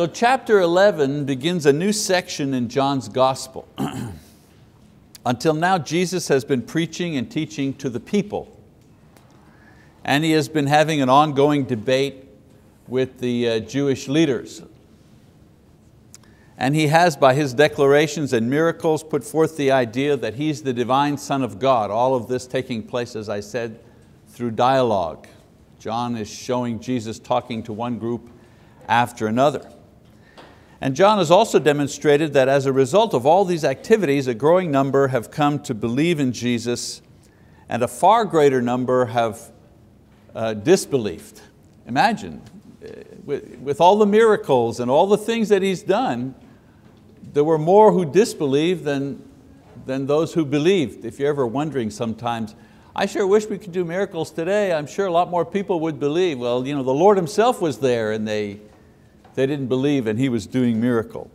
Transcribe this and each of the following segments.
So chapter 11 begins a new section in John's gospel. Until now, Jesus has been preaching and teaching to the people, and He has been having an ongoing debate with the Jewish leaders. And He has, by His declarations and miracles, put forth the idea that He's the divine Son of God. All of this taking place, as I said, through dialogue. John is showing Jesus talking to one group after another. And John has also demonstrated that as a result of all these activities, a growing number have come to believe in Jesus, and a far greater number have disbelieved. Imagine, with all the miracles and all the things that He's done, there were more who disbelieved than those who believed. If you're ever wondering sometimes, I sure wish we could do miracles today. I'm sure a lot more people would believe. Well, you know, the Lord Himself was there and they didn't believe, and He was doing miracles.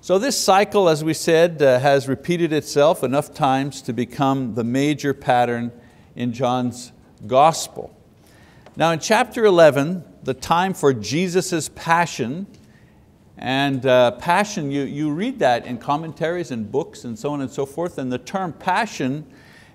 So this cycle, as we said, has repeated itself enough times to become the major pattern in John's gospel. Now in chapter 11, the time for Jesus' passion, and passion, you read that in commentaries and books and so on and so forth, and the term passion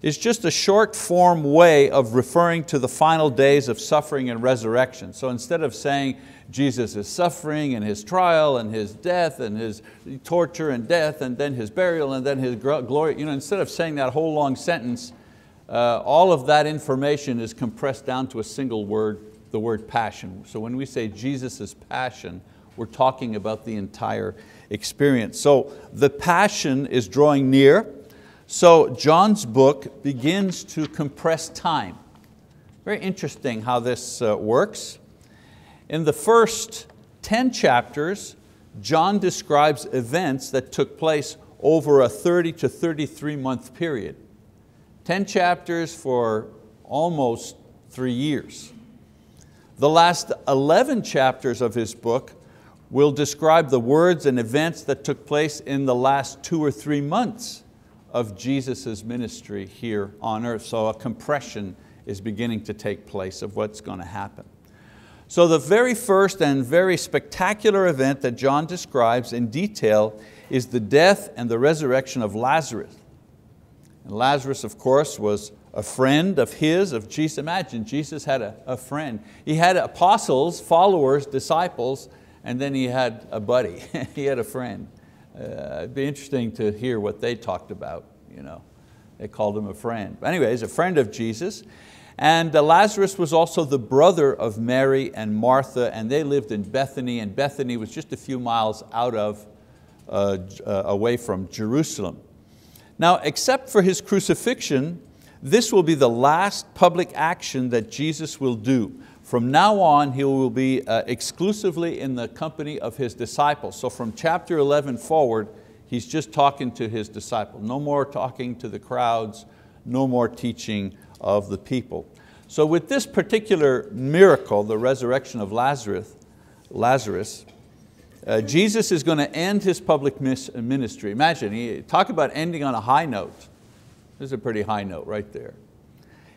is just a short form way of referring to the final days of suffering and resurrection. So instead of saying Jesus is suffering and His trial and His death and His torture and death and then His burial and then His glory, you know, instead of saying that whole long sentence, all of that information is compressed down to a single word, the word passion. So when we say Jesus' passion, we're talking about the entire experience. So the passion is drawing near. So John's book begins to compress time. Very interesting how this works. In the first 10 chapters, John describes events that took place over a 30 to 33 month period. 10 chapters for almost 3 years. The last 11 chapters of his book will describe the words and events that took place in the last 2 or 3 months of Jesus' ministry here on earth. So a compression is beginning to take place of what's going to happen. So the very first and very spectacular event that John describes in detail is the death and the resurrection of Lazarus. And Lazarus, of course, was a friend of His, of Jesus. Imagine, Jesus had a friend. He had apostles, followers, disciples, and then He had a buddy, He had a friend. It'd be interesting to hear what they talked about. You know, they called him a friend. But anyways, a friend of Jesus. And Lazarus was also the brother of Mary and Martha, and they lived in Bethany, and Bethany was just a few miles out of, away from Jerusalem. Now, except for His crucifixion, this will be the last public action that Jesus will do. From now on, He will be exclusively in the company of His disciples. So from chapter 11 forward, He's just talking to His disciples. No more talking to the crowds, no more teaching of the people. So with this particular miracle, the resurrection of Lazarus, Jesus is going to end His public ministry. Imagine, talk about ending on a high note. This is a pretty high note right there.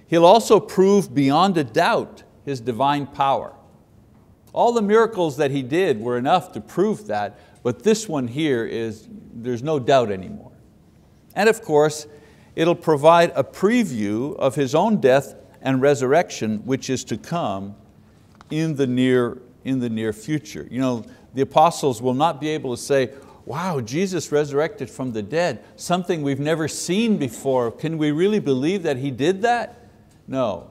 He'll also prove beyond a doubt His divine power. All the miracles that He did were enough to prove that, but this one here is, there's no doubt anymore. And of course, it'll provide a preview of His own death and resurrection, which is to come in the near future. You know, the apostles will not be able to say, wow, Jesus resurrected from the dead, something we've never seen before. Can we really believe that He did that? No.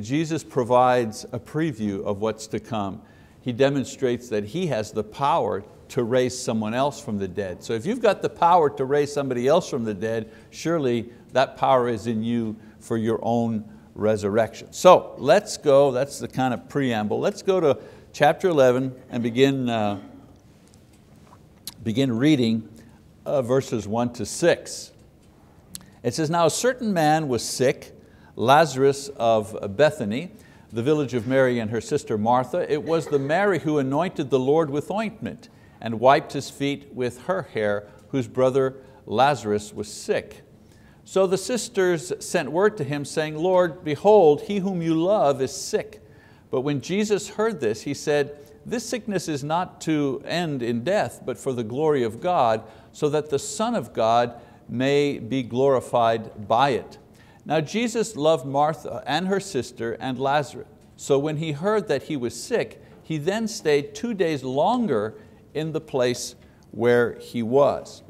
Jesus provides a preview of what's to come. He demonstrates that He has the power to raise someone else from the dead. So if you've got the power to raise somebody else from the dead, surely that power is in you for your own resurrection. So let's go, that's the kind of preamble. Let's go to chapter 11 and begin reading verses 1 to 6. It says, now a certain man was sick, Lazarus of Bethany, the village of Mary and her sister Martha. It was the Mary who anointed the Lord with ointment and wiped His feet with her hair, whose brother Lazarus was sick. So the sisters sent word to Him, saying, Lord, behold, he whom you love is sick. But when Jesus heard this, He said, this sickness is not to end in death, but for the glory of God, so that the Son of God may be glorified by it. Now Jesus loved Martha and her sister and Lazarus. So when he heard that he was sick, he then stayed 2 days longer in the place where he was.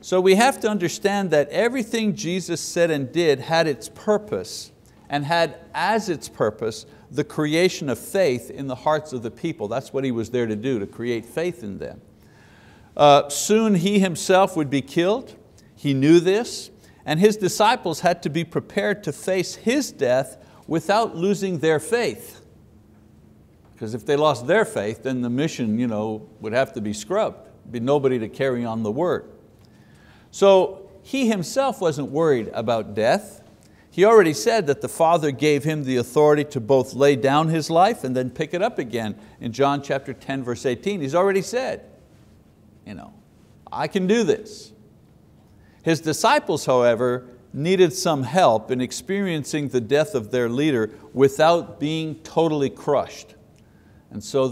So we have to understand that everything Jesus said and did had its purpose, and had as its purpose the creation of faith in the hearts of the people. That's what he was there to do, to create faith in them. Soon he himself would be killed. He knew this, and his disciples had to be prepared to face his death without losing their faith. Because if they lost their faith, then the mission, would have to be scrubbed. There'd be nobody to carry on the word. So he himself wasn't worried about death. He already said that the Father gave him the authority to both lay down his life and then pick it up again in John chapter 10, verse 18. He's already said, I can do this. His disciples, however, needed some help in experiencing the death of their leader without being totally crushed. And so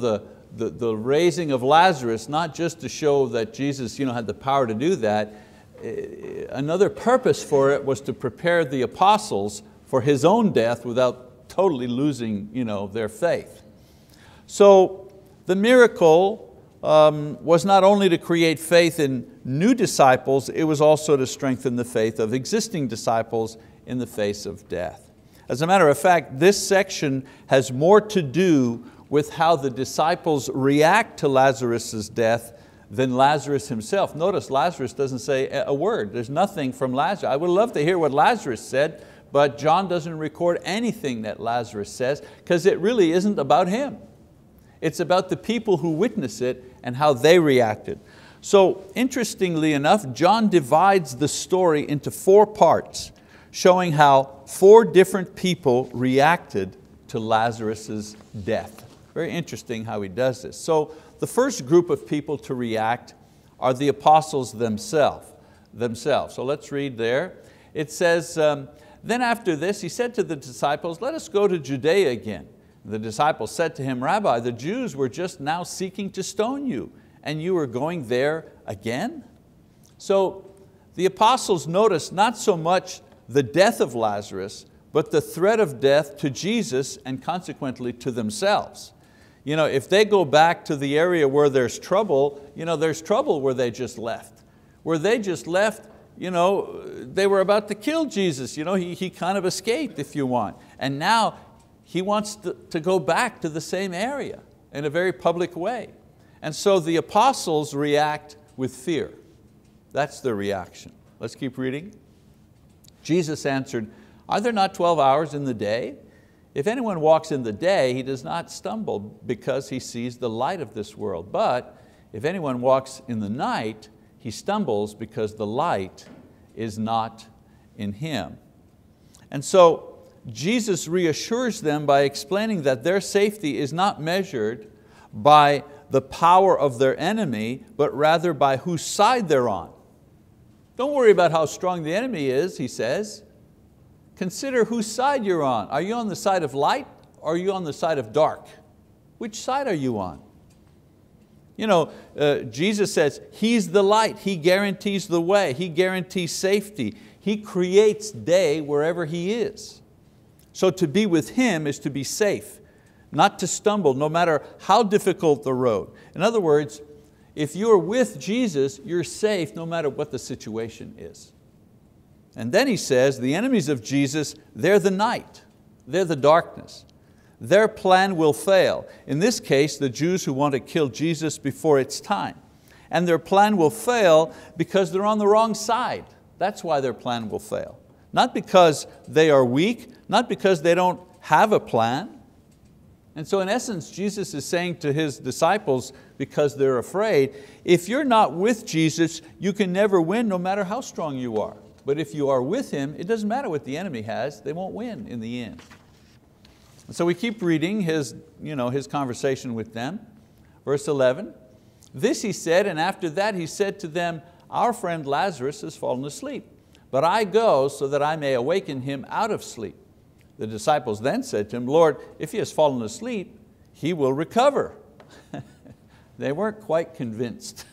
the raising of Lazarus, not just to show that Jesus had the power to do that, another purpose for it was to prepare the apostles for his own death without totally losing their faith. So the miracle was not only to create faith in new disciples, it was also to strengthen the faith of existing disciples in the face of death. As a matter of fact, this section has more to do with how the disciples react to Lazarus' death than Lazarus himself. Notice Lazarus doesn't say a word. There's nothing from Lazarus. I would love to hear what Lazarus said, but John doesn't record anything that Lazarus says, because it really isn't about him. It's about the people who witness it and how they reacted. So interestingly enough, John divides the story into 4 parts, showing how 4 different people reacted to Lazarus' death. Very interesting how he does this. So the first group of people to react are the apostles themselves. So let's read there. It says, then after this he said to the disciples, let us go to Judea again. The disciples said to him, Rabbi, the Jews were just now seeking to stone you, and you are going there again? So the apostles noticed not so much the death of Lazarus, but the threat of death to Jesus and consequently to themselves. If they go back to the area where there's trouble, there's trouble where they just left. Where they just left, they were about to kill Jesus. He kind of escaped, if you want. And now he wants to go back to the same area in a very public way. And so the apostles react with fear. That's their reaction. Let's keep reading. Jesus answered, are there not 12 hours in the day? If anyone walks in the day, he does not stumble because he sees the light of this world. But if anyone walks in the night, he stumbles because the light is not in him. And so Jesus reassures them by explaining that their safety is not measured by the power of their enemy, but rather by whose side they're on. Don't worry about how strong the enemy is, he says. Consider whose side you're on. Are you on the side of light or are you on the side of dark? Which side are you on? Jesus says He's the light. He guarantees the way. He guarantees safety. He creates day wherever He is. So to be with Him is to be safe, not to stumble, no matter how difficult the road. In other words, if you're with Jesus, you're safe no matter what the situation is. And then he says, the enemies of Jesus, they're the night, they're the darkness. Their plan will fail. In this case, the Jews who want to kill Jesus before it's time. And their plan will fail because they're on the wrong side. That's why their plan will fail. Not because they are weak, not because they don't have a plan. And so in essence, Jesus is saying to His disciples, because they're afraid, if you're not with Jesus, you can never win no matter how strong you are. But if you are with Him, it doesn't matter what the enemy has, they won't win in the end. And so we keep reading His conversation with them. Verse 11, this He said, and after that He said to them, our friend Lazarus has fallen asleep, but I go so that I may awaken him out of sleep. The disciples then said to Him, Lord, if he has fallen asleep, he will recover. They weren't quite convinced.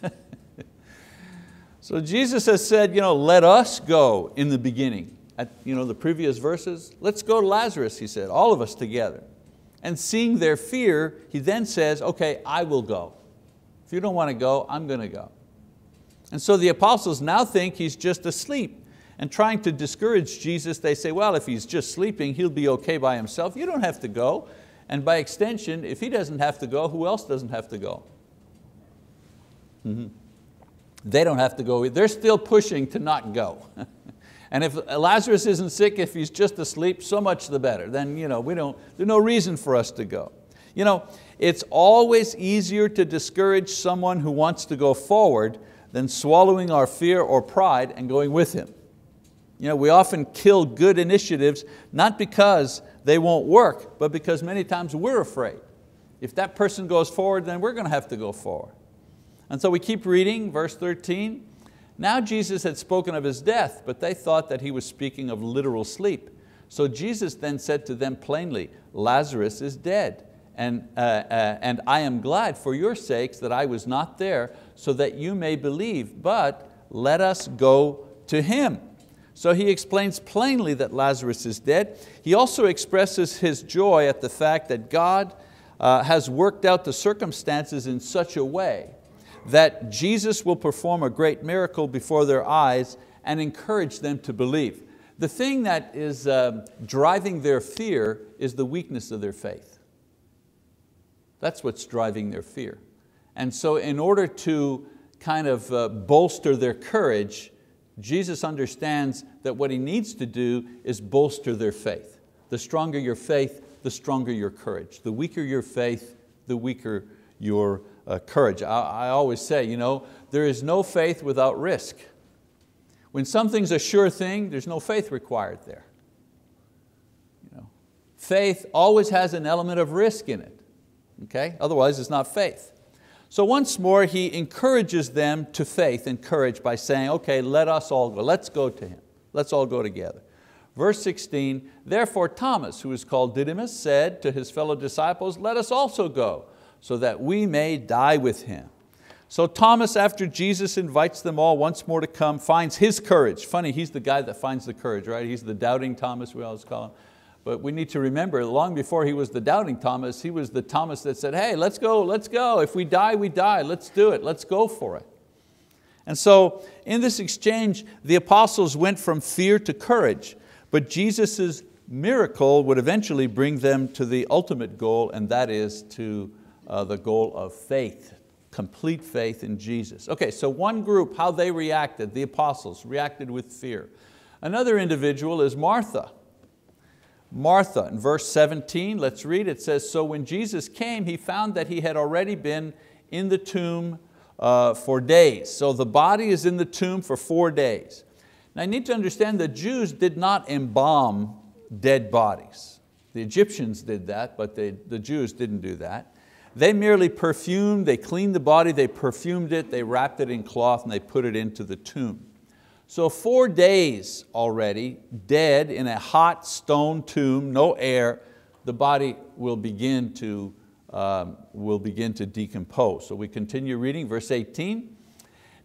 So Jesus has said, let us go in the beginning. At the previous verses, let's go to Lazarus, he said, all of us together. And seeing their fear, he then says, okay, I will go. If you don't want to go, I'm going to go. And so the apostles now think he's just asleep. And trying to discourage Jesus, they say, well, if he's just sleeping, he'll be okay by himself. You don't have to go. And by extension, if he doesn't have to go, who else doesn't have to go? Mm-hmm. They don't have to go. They're still pushing to not go. And if Lazarus isn't sick, if he's just asleep, so much the better. Then there's no reason for us to go. It's always easier to discourage someone who wants to go forward than swallowing our fear or pride and going with him. We often kill good initiatives, not because they won't work, but because many times we're afraid. If that person goes forward, then we're going to have to go forward. And so we keep reading, verse 13. Now Jesus had spoken of his death, but they thought that he was speaking of literal sleep. So Jesus then said to them plainly, Lazarus is dead, and I am glad for your sakes that I was not there, so that you may believe, but let us go to him. So he explains plainly that Lazarus is dead. He also expresses his joy at the fact that God has worked out the circumstances in such a way that Jesus will perform a great miracle before their eyes and encourage them to believe. The thing that is driving their fear is the weakness of their faith. That's what's driving their fear. And so in order to kind of bolster their courage, Jesus understands that what He needs to do is bolster their faith. The stronger your faith, the stronger your courage. The weaker your faith, the weaker your courage. I always say, there is no faith without risk. When something's a sure thing, there's no faith required there. Faith always has an element of risk in it. Okay? Otherwise, it's not faith. So once more, he encourages them to faith and courage by saying, okay, let us all go. Let's go to him. Let's all go together. Verse 16, therefore Thomas, who is called Didymus, said to his fellow disciples, let us also go, so that we may die with him. So Thomas, after Jesus invites them all once more to come, finds his courage. Funny, he's the guy that finds the courage, right? He's the doubting Thomas, we always call him. But we need to remember, long before he was the doubting Thomas, he was the Thomas that said, hey, let's go, let's go. If we die, we die. Let's do it. Let's go for it. And so in this exchange, the apostles went from fear to courage, but Jesus' miracle would eventually bring them to the ultimate goal, and that is to the goal of faith, complete faith in Jesus. Okay, so one group, how they reacted, the apostles reacted with fear. Another individual is Martha. Martha, in verse 17, let's read, it says, so when Jesus came, he found that he had already been in the tomb for days. So the body is in the tomb for 4 days. Now you need to understand that Jews did not embalm dead bodies. The Egyptians did that, but the Jews didn't do that. They merely perfumed, they cleaned the body, they perfumed it, they wrapped it in cloth, and they put it into the tomb. So 4 days already, dead in a hot stone tomb, no air, the body will begin to decompose. So we continue reading, verse 18.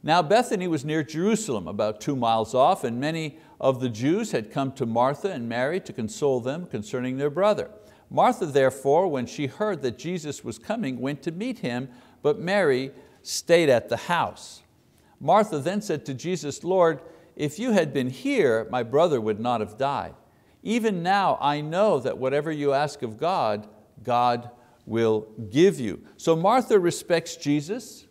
Now Bethany was near Jerusalem, about 2 miles off, and many of the Jews had come to Martha and Mary to console them concerning their brother. Martha, therefore, when she heard that Jesus was coming, went to meet him, but Mary stayed at the house. Martha then said to Jesus, Lord, if you had been here, my brother would not have died. Even now I know that whatever you ask of God, God will give you. So Martha respects Jesus.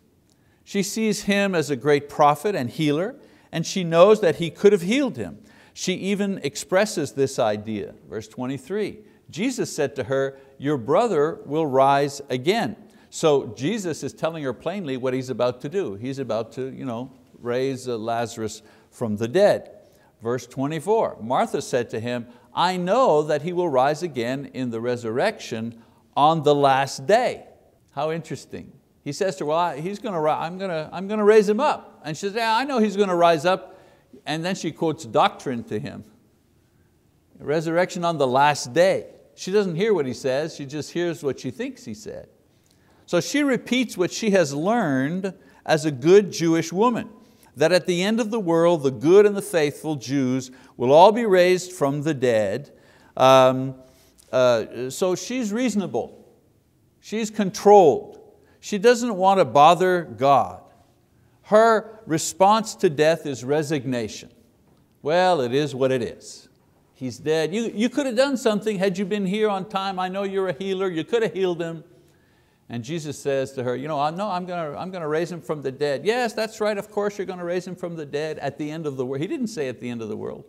She sees him as a great prophet and healer, and she knows that he could have healed him. She even expresses this idea. Verse 23, Jesus said to her, your brother will rise again. So Jesus is telling her plainly what he's about to do. He's about to raise Lazarus from the dead. Verse 24, Martha said to him, I know that he will rise again in the resurrection on the last day. How interesting. He says to her, well, I'm going to raise him up. And she says, yeah, I know he's going to rise up. And then she quotes doctrine to him. Resurrection on the last day. She doesn't hear what he says. She just hears what she thinks he said. So she repeats what she has learned as a good Jewish woman, that at the end of the world, the good and the faithful Jews will all be raised from the dead. So she's reasonable. She's controlled. She doesn't want to bother God. Her response to death is resignation. Well, it is what it is. He's dead. You could have done something had you been here on time. I know you're a healer. You could have healed him. And Jesus says to her, you know, I'm going to raise him from the dead. Yes, that's right. Of course, you're going to raise him from the dead at the end of the world. He didn't say at the end of the world.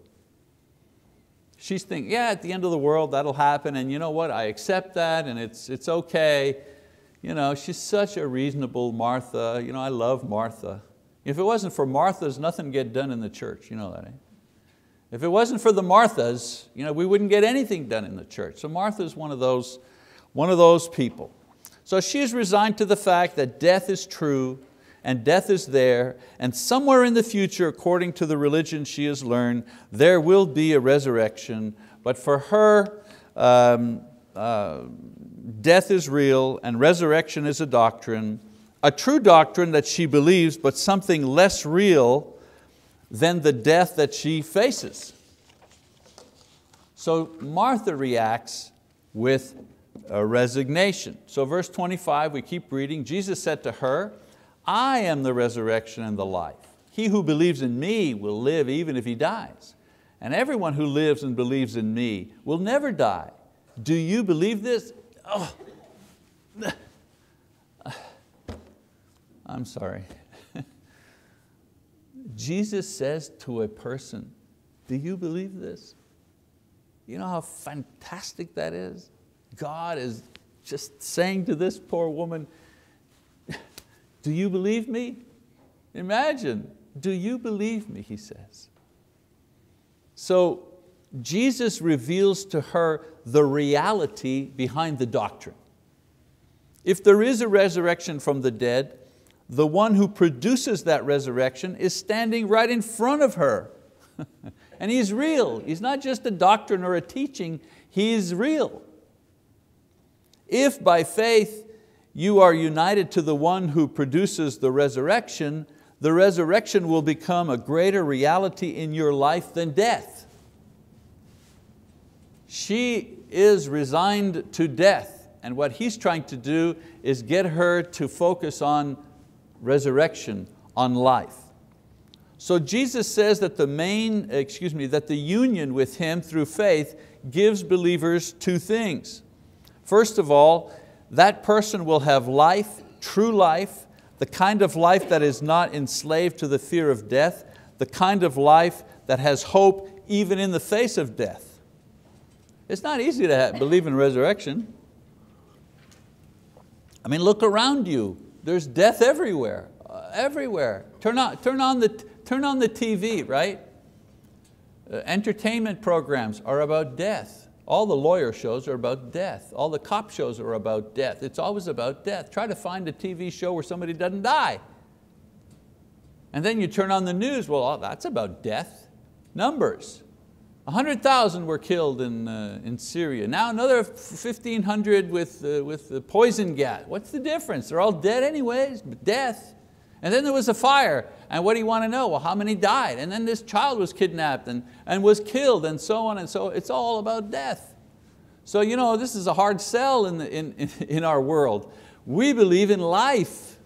She's thinking, yeah, at the end of the world, that'll happen. And you know what? I accept that and it's okay. You know, she's such a reasonable Martha. You know, I love Martha. If it wasn't for Marthas, nothing get done in the church. You know that, eh? If it wasn't for the Marthas, you know, we wouldn't get anything done in the church. So Martha's one of those people. So she's resigned to the fact that death is true and death is there, and somewhere in the future, according to the religion she has learned, there will be a resurrection. But for her, death is real and resurrection is a doctrine, a true doctrine that she believes, but something less real than the death that she faces. So Martha reacts with a resignation. So verse 25, we keep reading. Jesus said to her, I am the resurrection and the life. He who believes in me will live even if he dies. And everyone who lives and believes in me will never die. Do you believe this? Oh. I'm sorry. Jesus says to a person, do you believe this? You know how fantastic that is? God is just saying to this poor woman, do you believe me? Imagine, do you believe me, he says. So Jesus reveals to her the reality behind the doctrine. If there is a resurrection from the dead, the one who produces that resurrection is standing right in front of her. And he's real. He's not just a doctrine or a teaching, he's real. If by faith you are united to the one who produces the resurrection will become a greater reality in your life than death. She is resigned to death, and what he's trying to do is get her to focus on resurrection, on life. So Jesus says that the union with him through faith gives believers two things. First of all, that person will have life, true life, the kind of life that is not enslaved to the fear of death, the kind of life that has hope even in the face of death. It's not easy to believe in resurrection. I mean, look around you. There's death everywhere, everywhere. Turn on the TV, right? Entertainment programs are about death. All the lawyer shows are about death. All the cop shows are about death. It's always about death. Try to find a TV show where somebody doesn't die. And then you turn on the news, well, that's about death. Numbers, 100,000 were killed in Syria. Now another 1,500 with the poison gas. What's the difference? They're all dead anyways, but death. And then there was a fire, and what do you want to know? Well, how many died? And then this child was kidnapped and was killed, and so on and so on. It's all about death. So you know, this is a hard sell in our world. We believe in life.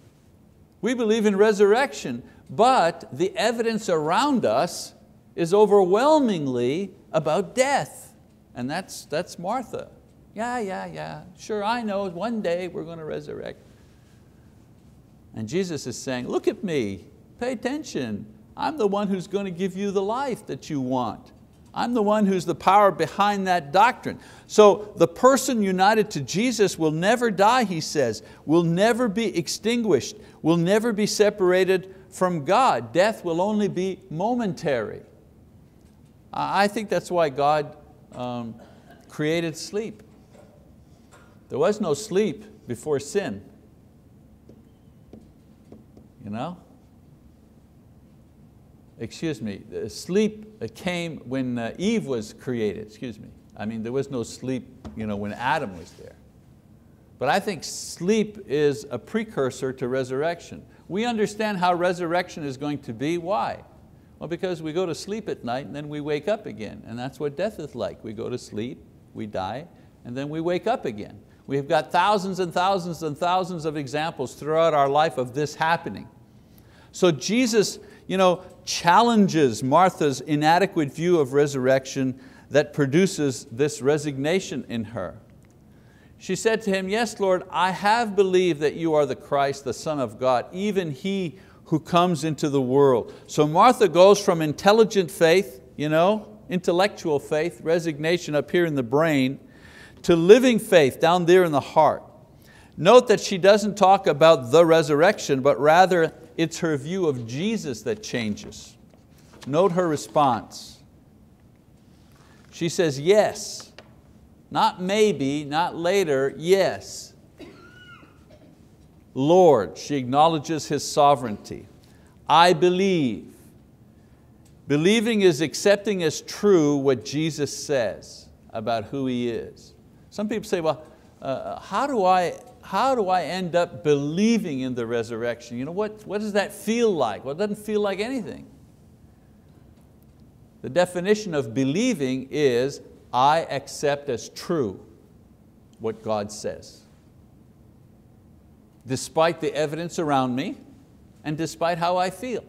We believe in resurrection, but the evidence around us is overwhelmingly about death. And that's Martha. Yeah. Sure, I know, one day we're going to resurrect. And Jesus is saying, look at me, pay attention. I'm the one who's going to give you the life that you want. I'm the one who's the power behind that doctrine. So the person united to Jesus will never die, he says, will never be extinguished, will never be separated from God. Death will only be momentary. I think that's why God created sleep. There was no sleep before sin. You know? Excuse me, sleep came when Eve was created, excuse me. I mean, there was no sleep, you know, when Adam was there. But I think sleep is a precursor to resurrection. We understand how resurrection is going to be. Why? Well, because we go to sleep at night and then we wake up again. And that's what death is like. We go to sleep, we die, and then we wake up again. We've got thousands and thousands and thousands of examples throughout our life of this happening. So Jesus, challenges Martha's inadequate view of resurrection that produces this resignation in her. She said to him, "Yes, Lord, I have believed that you are the Christ, the Son of God, even he who comes into the world." So Martha goes from intelligent faith, intellectual faith, resignation up here in the brain, to living faith down there in the heart. Note that she doesn't talk about the resurrection, but rather it's her view of Jesus that changes. Note her response. She says, yes, not maybe, not later, yes. Lord, she acknowledges His sovereignty. I believe. Believing is accepting as true what Jesus says about who He is. Some people say, well, how do I end up believing in the resurrection? What does that feel like? Well, it doesn't feel like anything. The definition of believing is, I accept as true what God says, despite the evidence around me and despite how I feel.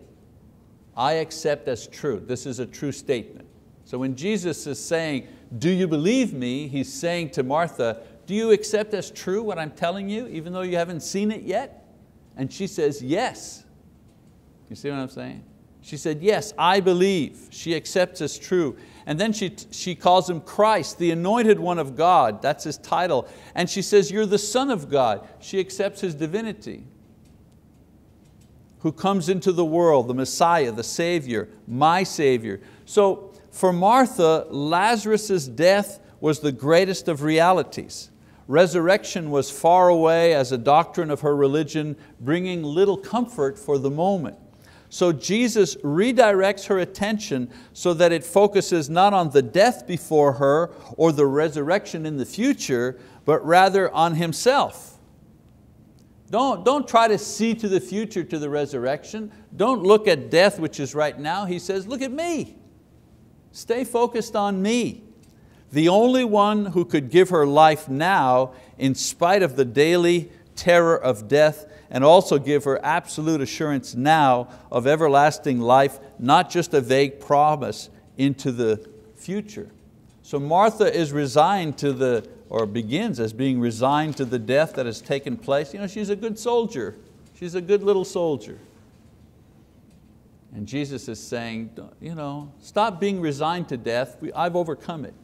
I accept as true. This is a true statement. So when Jesus is saying, do you believe me? He's saying to Martha, do you accept as true what I'm telling you, even though you haven't seen it yet? And she says, yes. You see what I'm saying? She said, yes, I believe. She accepts as true. And then she calls Him Christ, the Anointed One of God. That's His title. And she says, you're the Son of God. She accepts His divinity, who comes into the world, the Messiah, the Savior, my Savior. So for Martha, Lazarus' death was the greatest of realities. Resurrection was far away as a doctrine of her religion, bringing little comfort for the moment. So Jesus redirects her attention so that it focuses not on the death before her or the resurrection in the future, but rather on Himself. Don't try to see to the future, to the resurrection. Don't look at death, which is right now. He says, look at me. Stay focused on me, the only one who could give her life now in spite of the daily terror of death, and also give her absolute assurance now of everlasting life, not just a vague promise into the future. So Martha is resigned to the, or begins as being resigned to the death that has taken place. She's a good soldier. She's a good little soldier. And Jesus is saying, stop being resigned to death. I've overcome it.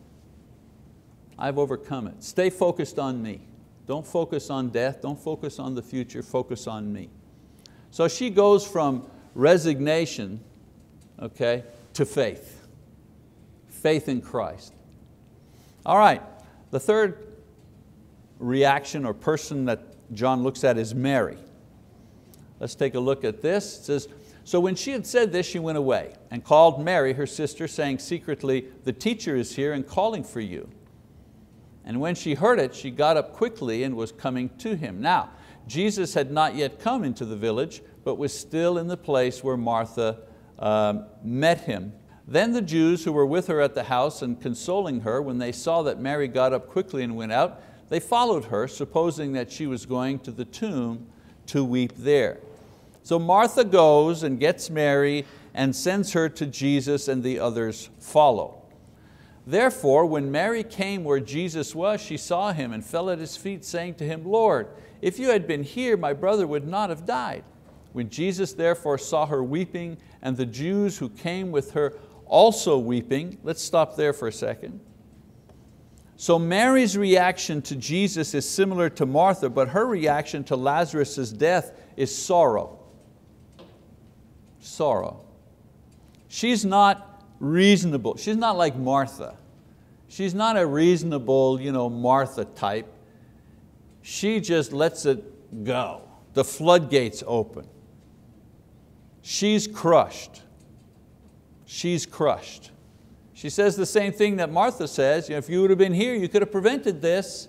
I've overcome it. Stay focused on me. Don't focus on death, don't focus on the future, focus on me. So she goes from resignation, to faith. Faith in Christ. All right, the third reaction or person that John looks at is Mary. Let's take a look at this. It says, so when she had said this, she went away and called Mary, her sister, saying secretly, the teacher is here and calling for you. And when she heard it, she got up quickly and was coming to Him. Now, Jesus had not yet come into the village, but was still in the place where Martha met Him. Then the Jews who were with her at the house and consoling her, when they saw that Mary got up quickly and went out, they followed her, supposing that she was going to the tomb to weep there. So Martha goes and gets Mary and sends her to Jesus, and the others follow. Therefore, when Mary came where Jesus was, she saw Him and fell at His feet, saying to Him, Lord, if you had been here, my brother would not have died. When Jesus therefore saw her weeping, and the Jews who came with her also weeping. Let's stop there for a second. So Mary's reaction to Jesus is similar to Martha, but her reaction to Lazarus' death is sorrow. Sorrow. She's not reasonable. She's not like Martha. She's not a reasonable Martha type. She just lets it go. The floodgates open. She's crushed. She's crushed. She says the same thing that Martha says, if you would have been here, you could have prevented this.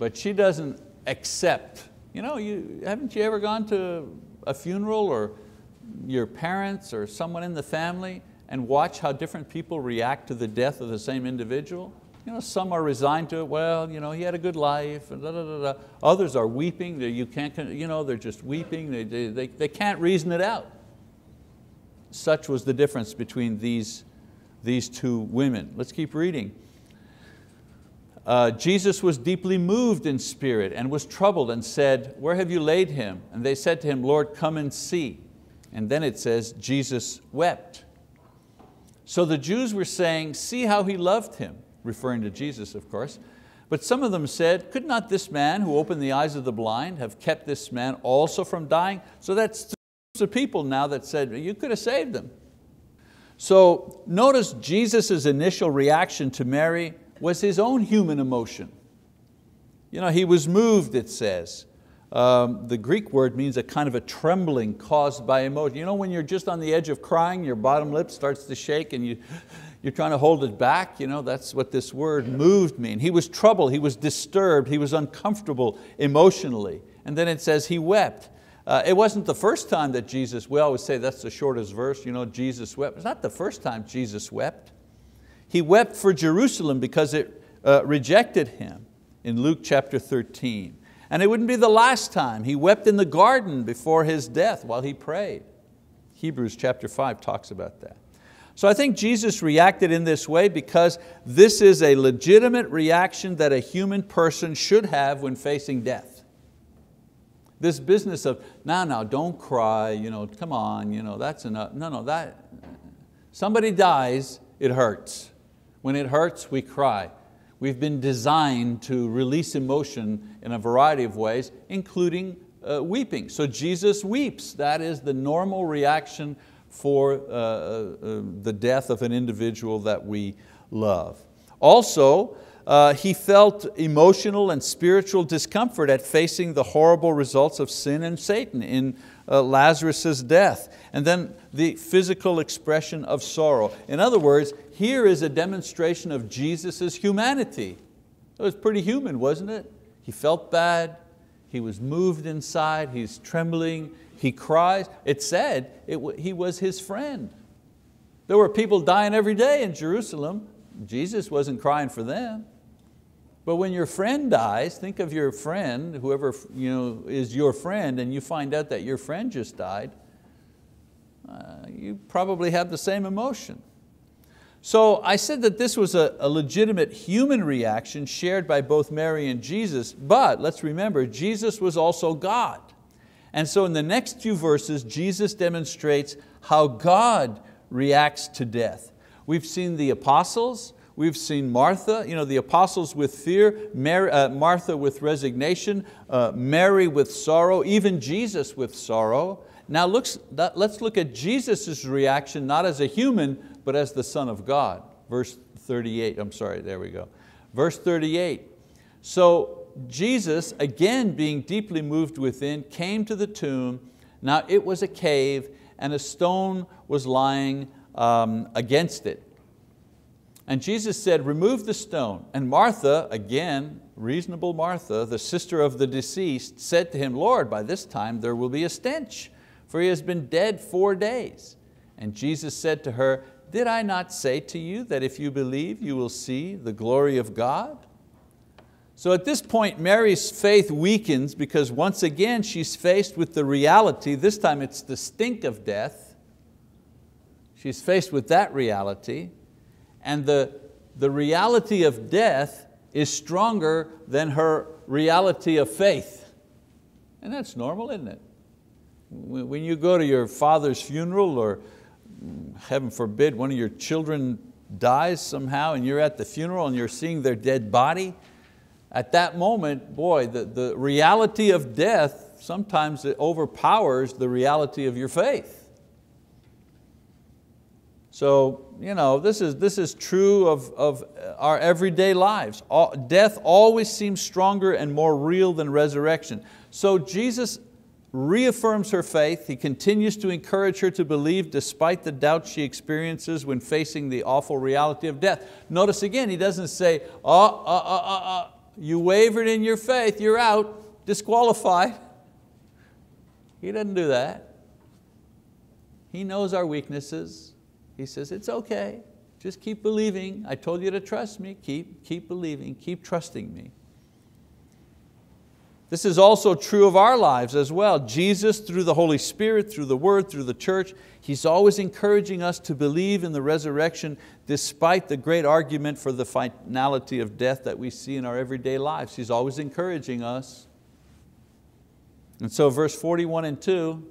but she doesn't accept. You know, haven't you ever gone to a funeral or your parents or someone in the family and watch how different people react to the death of the same individual? You know, some are resigned to it. Well, you know, he had a good life, and da, da, da, da. Others are weeping. You can't, you know, they're just weeping. They can't reason it out. Such was the difference between these two women. Let's keep reading. Jesus was deeply moved in spirit and was troubled and said, "Where have you laid him?" And they said to him, "Lord, come and see." And then it says, Jesus wept. So the Jews were saying, "See how he loved him," referring to Jesus, of course. But some of them said, "Could not this man who opened the eyes of the blind have kept this man also from dying?" So that's three groups of people now that said, you could have saved them. So notice Jesus' initial reaction to Mary was his own human emotion. You know, he was moved, it says. The Greek word means a kind of a trembling caused by emotion. You know, when you're just on the edge of crying, your bottom lip starts to shake and you're trying to hold it back. You know, that's what this word moved means. He was troubled, he was disturbed, he was uncomfortable emotionally. And then it says he wept. It wasn't the first time that Jesus, we always say that's the shortest verse, you know, Jesus wept. It's not the first time Jesus wept. He wept for Jerusalem because it rejected him in Luke chapter 13. And it wouldn't be the last time. He wept in the garden before his death while he prayed. Hebrews chapter 5 talks about that. So I think Jesus reacted in this way because this is a legitimate reaction that a human person should have when facing death. This business of, no, don't cry, you know, come on, you know, that's enough. No, that, somebody dies, it hurts. When it hurts, we cry. We've been designed to release emotion in a variety of ways, including weeping. So Jesus weeps. That is the normal reaction for the death of an individual that we love. Also, he felt emotional and spiritual discomfort at facing the horrible results of sin and Satan in Lazarus' death. And then the physical expression of sorrow. In other words, here is a demonstration of Jesus' humanity. It was pretty human, wasn't it? He felt bad, he was moved inside, he's trembling, he cries. It said he was his friend. There were people dying every day in Jerusalem. Jesus wasn't crying for them. But when your friend dies, think of your friend, whoever you know is your friend, and you find out that your friend just died, you probably have the same emotion. So I said that this was a legitimate human reaction shared by both Mary and Jesus, but let's remember, Jesus was also God. And so in the next few verses, Jesus demonstrates how God reacts to death. We've seen the apostles, we've seen Martha, you know, the apostles with fear, Mary, Martha with resignation, Mary with sorrow, even Jesus with sorrow. Now let's look at Jesus' reaction, not as a human, but as the Son of God. Verse 38, I'm sorry, there we go. Verse 38, so Jesus, again being deeply moved within, came to the tomb. Now it was a cave and a stone was lying against it. And Jesus said, "Remove the stone." And Martha, again, reasonable Martha, the sister of the deceased, said to him, "Lord, by this time there will be a stench, for he has been dead 4 days." And Jesus said to her, "Did I not say to you that if you believe, you will see the glory of God?" So at this point, Mary's faith weakens because once again, she's faced with the reality. This time it's the stink of death. She's faced with that reality. And the reality of death is stronger than her reality of faith. And that's normal, isn't it? When you go to your father's funeral or heaven forbid, one of your children dies somehow and you're at the funeral and you're seeing their dead body, at that moment, boy, the reality of death, sometimes it overpowers the reality of your faith. So, you know, this is true of our everyday lives. Death always seems stronger and more real than resurrection. So Jesus reaffirms her faith. He continues to encourage her to believe despite the doubt she experiences when facing the awful reality of death. Notice again, he doesn't say, You wavered in your faith, you're out, disqualified. He doesn't do that. He knows our weaknesses. He says, it's okay, just keep believing. I told you to trust me, keep believing, keep trusting me. This is also true of our lives as well. Jesus, through the Holy Spirit, through the Word, through the church, He's always encouraging us to believe in the resurrection despite the great argument for the finality of death that we see in our everyday lives. He's always encouraging us. And so verse 41 and 2,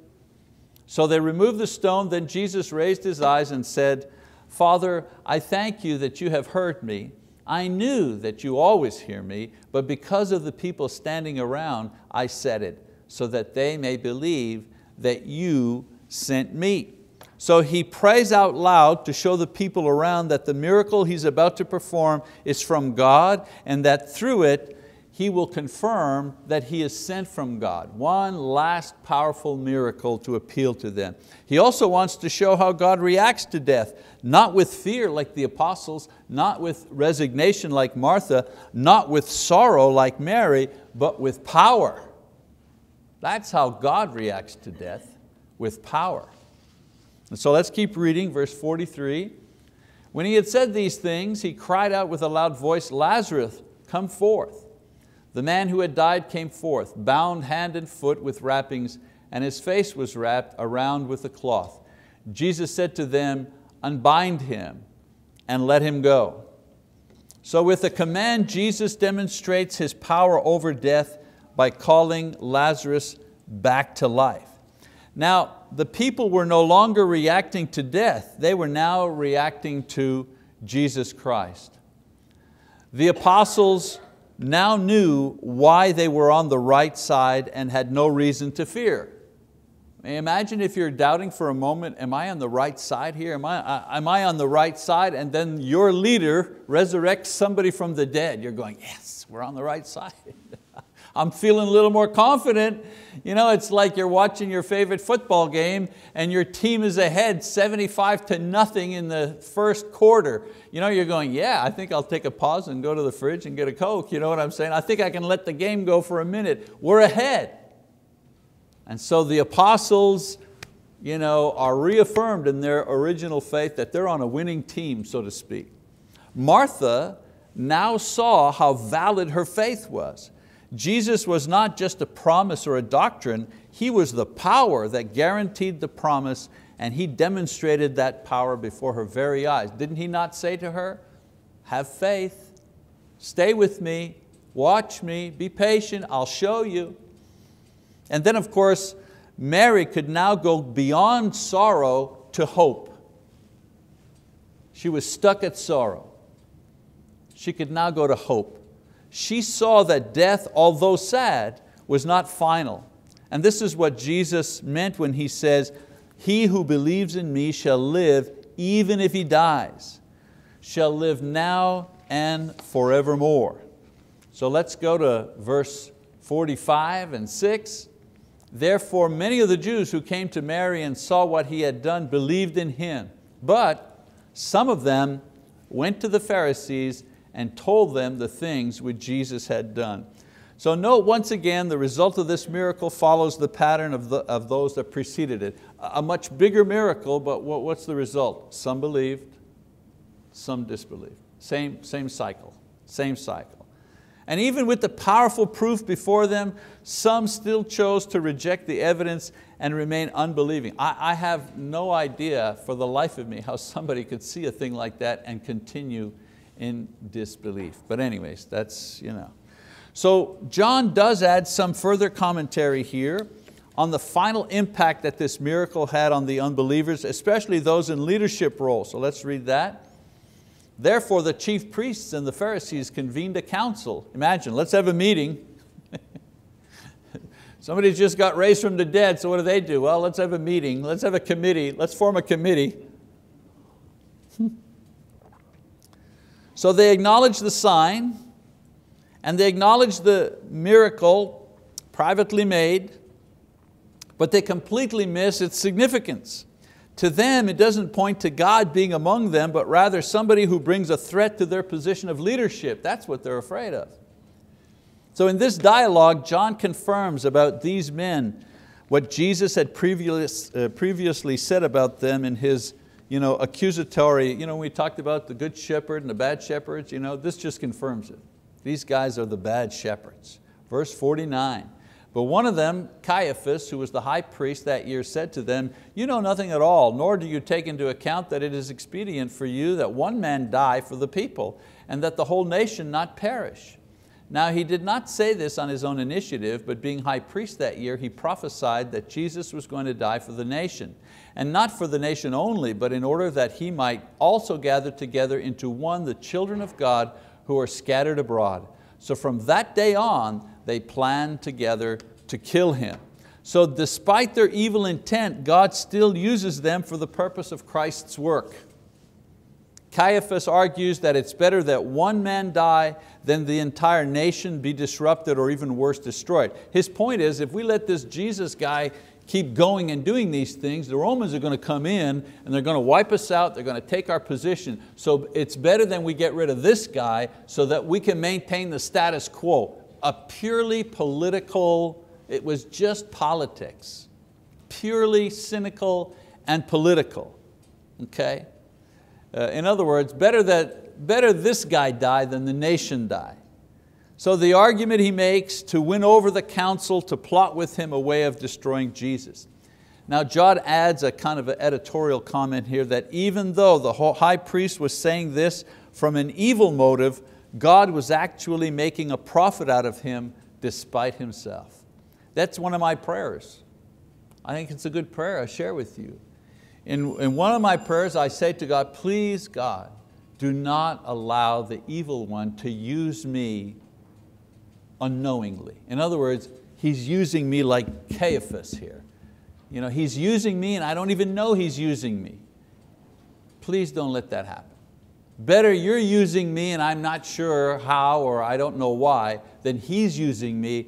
so they removed the stone, then Jesus raised His eyes and said, Father, I thank You that You have heard me. I knew that You always hear me, but because of the people standing around, I said it, so that they may believe that You sent me. So he prays out loud to show the people around that the miracle he's about to perform is from God, and that through it, he will confirm that he is sent from God. One last powerful miracle to appeal to them. He also wants to show how God reacts to death, not with fear like the apostles, not with resignation like Martha, not with sorrow like Mary, but with power. That's how God reacts to death, with power. And so let's keep reading, verse 43. When he had said these things, he cried out with a loud voice, Lazarus, come forth. The man who had died came forth, bound hand and foot with wrappings, and his face was wrapped around with a cloth. Jesus said to them, unbind him and let him go. So with the command, Jesus demonstrates His power over death by calling Lazarus back to life. Now, the people were no longer reacting to death. They were now reacting to Jesus Christ. The apostles now knew why they were on the right side and had no reason to fear. Imagine if you're doubting for a moment, am I on the right side here? Am I on the right side? And then your leader resurrects somebody from the dead. You're going, yes, we're on the right side. I'm feeling a little more confident. You know, it's like you're watching your favorite football game and your team is ahead 75-0 in the first quarter. You know, you're going, yeah, I think I'll take a pause and go to the fridge and get a Coke. You know what I'm saying? I think I can let the game go for a minute. We're ahead. And so the apostles, you know, are reaffirmed in their original faith that they're on a winning team, so to speak. Martha now saw how valid her faith was. Jesus was not just a promise or a doctrine, He was the power that guaranteed the promise, and He demonstrated that power before her very eyes. Didn't He not say to her, have faith, stay with me, watch me, be patient, I'll show you. And then of course, Mary could now go beyond sorrow to hope. She was stuck at sorrow. She could now go to hope. She saw that death, although sad, was not final. And this is what Jesus meant when He says, he who believes in me shall live even if he dies, shall live now and forevermore. So let's go to verse 45 and 6. Therefore, many of the Jews who came to Mary and saw what He had done believed in Him. But some of them went to the Pharisees and told them the things which Jesus had done. So note once again, the result of this miracle follows the pattern of those that preceded it. A much bigger miracle, but what's the result? Some believed, some disbelieved. Same cycle. And even with the powerful proof before them, some still chose to reject the evidence and remain unbelieving. I have no idea for the life of me how somebody could see a thing like that and continue in disbelief. But anyways, that's, you know. So John does add some further commentary here on the final impact that this miracle had on the unbelievers, especially those in leadership roles. So let's read that. Therefore, the chief priests and the Pharisees convened a council. Imagine, let's have a meeting. Somebody just got raised from the dead, so what do they do? Well, let's have a meeting, let's have a committee, let's form a committee. So they acknowledged the sign and they acknowledged the miracle privately made, but they completely miss its significance. To them, it doesn't point to God being among them, but rather somebody who brings a threat to their position of leadership. That's what they're afraid of. So in this dialogue, John confirms about these men what Jesus had previously said about them in his accusatory. We talked about the good shepherd and the bad shepherds. This just confirms it. These guys are the bad shepherds. Verse 49, but one of them, Caiaphas, who was the high priest that year, said to them, you know nothing at all, nor do you take into account that it is expedient for you that one man die for the people, and that the whole nation not perish. Now he did not say this on his own initiative, but being high priest that year, he prophesied that Jesus was going to die for the nation, and not for the nation only, but in order that he might also gather together into one the children of God who are scattered abroad. So from that day on, they planned together to kill him. So despite their evil intent, God still uses them for the purpose of Christ's work. Caiaphas argues that it's better that one man die than the entire nation be disrupted or even worse, destroyed. His point is, if we let this Jesus guy keep going and doing these things, the Romans are going to come in and they're going to wipe us out, they're going to take our position. So it's better that we get rid of this guy so that we can maintain the status quo. A purely political, it was just politics, purely cynical and political, okay? In other words, better this guy die than the nation die. So the argument he makes to win over the council to plot with him a way of destroying Jesus. Now John adds a kind of an editorial comment here that even though the high priest was saying this from an evil motive, God was actually making a profit out of him despite himself. That's one of my prayers. I think it's a good prayer I share with you. In one of my prayers, I say to God, please God, do not allow the evil one to use me unknowingly. In other words, he's using me like Caiaphas here. He's using me and I don't even know he's using me. Please don't let that happen. Better you're using me and I'm not sure how or I don't know why, than he's using me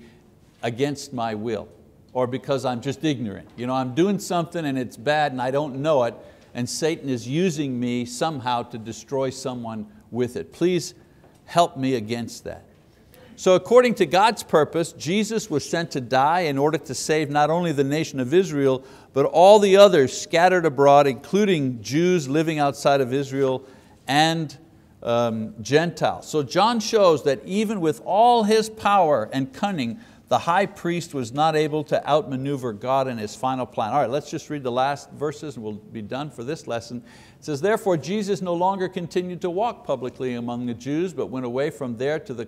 against my will, or because I'm just ignorant. I'm doing something and it's bad and I don't know it, and Satan is using me somehow to destroy someone with it. Please help me against that. So according to God's purpose, Jesus was sent to die in order to save not only the nation of Israel, but all the others scattered abroad, including Jews living outside of Israel and Gentiles. So John shows that even with all his power and cunning, the high priest was not able to outmaneuver God in his final plan. All right, let's just read the last verses and we'll be done for this lesson. It says, therefore Jesus no longer continued to walk publicly among the Jews, but went away from there to the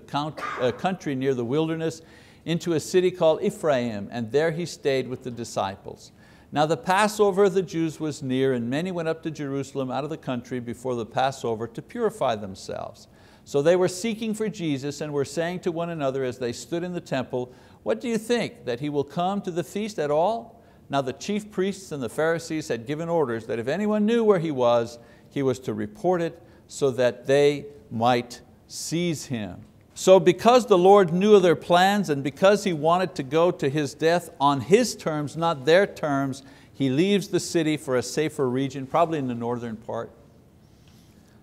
country near the wilderness into a city called Ephraim, and there he stayed with the disciples. Now the Passover of the Jews was near, and many went up to Jerusalem out of the country before the Passover to purify themselves. So they were seeking for Jesus and were saying to one another as they stood in the temple, what do you think, that he will come to the feast at all? Now the chief priests and the Pharisees had given orders that if anyone knew where he was to report it so that they might seize him. So because the Lord knew of their plans and because he wanted to go to his death on his terms, not their terms, he leaves the city for a safer region, probably in the northern part.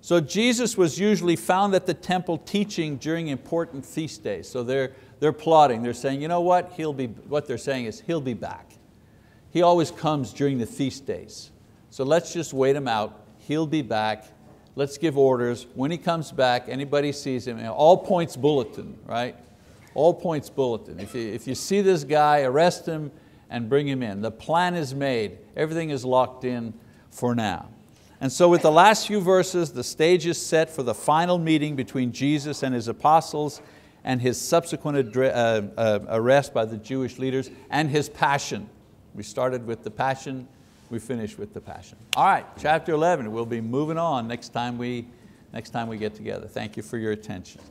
So Jesus was usually found at the temple teaching during important feast days. So they're plotting, they're saying, you know what, what they're saying is, he'll be back. He always comes during the feast days. So let's just wait him out, he'll be back. Let's give orders. When he comes back, anybody sees him, all points bulletin, right? All points bulletin. If you see this guy, arrest him and bring him in. The plan is made, everything is locked in for now. And so with the last few verses, the stage is set for the final meeting between Jesus and his apostles and his subsequent arrest by the Jewish leaders and his passion. We started with the passion, we finished with the passion. All right, chapter 11, we'll be moving on next time we get together. Thank you for your attention.